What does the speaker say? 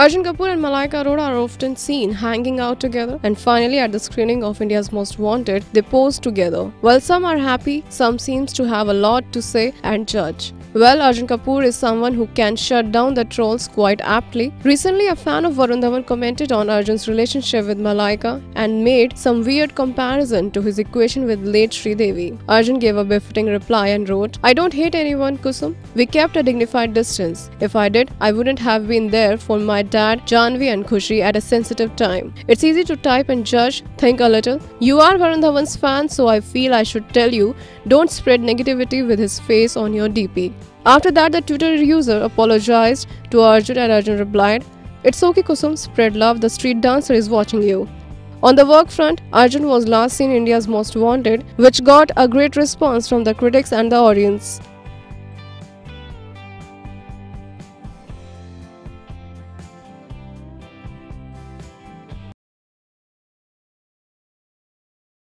Arjun Kapoor and Malaika Arora are often seen hanging out together, and finally at the screening of India's Most Wanted, they posed together. While some are happy, some seems to have a lot to say and judge. Well, Arjun Kapoor is someone who can shut down the trolls quite aptly. Recently, a fan of Varun Dhawan commented on Arjun's relationship with Malaika and made some weird comparison to his equation with late Sridevi. Arjun gave a befitting reply and wrote, "I don't hate anyone, Kusum. We kept a dignified distance. If I did, I wouldn't have been there for my dad, Janvi and Kushi at a sensitive time. It's easy to type and judge, think a little. You are Varun Dhawan's fan, so I feel I should tell you, don't spread negativity with his face on your DP." After that, the Twitter user apologized to Arjun and Arjun replied, "It's okay Kusum, spread love, the street dancer is watching you." On the work front, Arjun was last seen in India's Most Wanted, which got a great response from the critics and the audience.